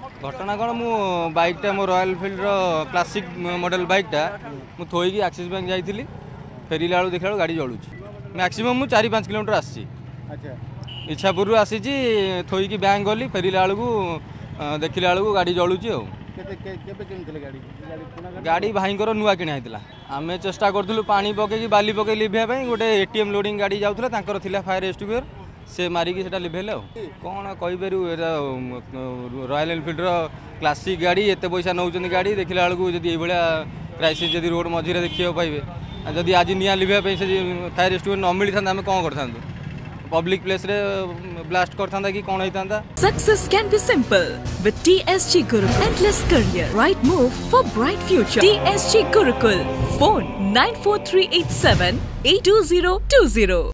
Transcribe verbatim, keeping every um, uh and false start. घटना कौन मु बाइक मो रॉयल फील्ड रो क्लासिक मॉडल बाइक टा मु थोईकी एक्सिस बैंक जाइली फेरला बेलू देखा गाड़ी जलुची मैक्सीम मु चार पाँच किलोमीटर आसी इच्छापुर आसी थोईकी बैंक गली फेरला बेलू देखला बेलू गाड़ी जलुची आ गाड़ी भाई नुआ किणाई आम चेस्टा करूँ पा पकई बाली पकई लिभेवाई गोटे एटीएम लोडिंग गाड़ी जाऊला फायर एक्सटिंग्विशर से मारिकी से लिभेले कौन कहीपर रॉयल एनफिल्ड क्लासिक गाड़ी एत पैसा नौ गाड़ी देखला बेलू जदि क्राइसिस जदि रोड मझीरे देखा पाइबे जदि आज निआ लिभेवाई से फायर एक्सटिंग्विशर न मिली था आम कौन कर पब्लिक प्लेस रे ब्लास्ट करता था कि कौन होता था। Success can be simple with TSG Gurukul endless career right move for bright future TSG Gurukul phone nine four three eight seven eight two zero two zero.